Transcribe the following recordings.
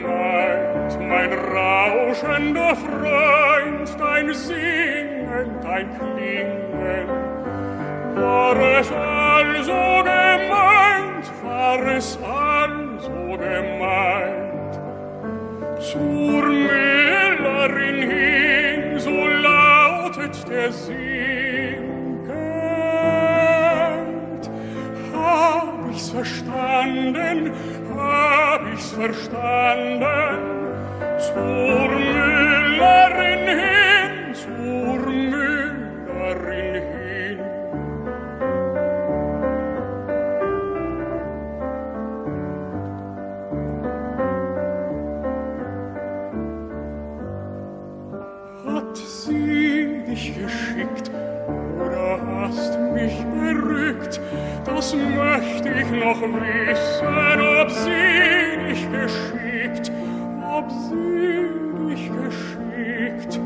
Leid, mein rauschender Freund, dein Singen, dein Klingen. War es also gemeint, war es also gemeint, zur Müllerin hin, so lautet der Singend. Hab ich's verstanden, hab ich's verstanden, zur Müllerin hin, zur Müllerin hin. Hat sie dich geschickt oder hast mich berückt? Das möchte ich noch wissen, ob sie dich geschickt, ob sie dich geschickt.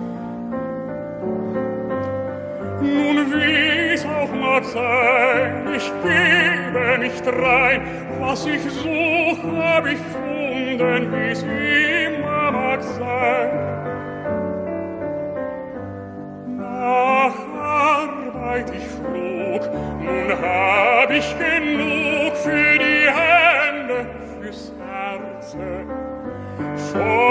Nun wie's auch mag sein, ich gebe nicht rein, was ich such, hab ich gefunden, wie's immer mag sein. Nach Arbeit ich flog, nun hab ich genug für die Hände, fürs Herze. For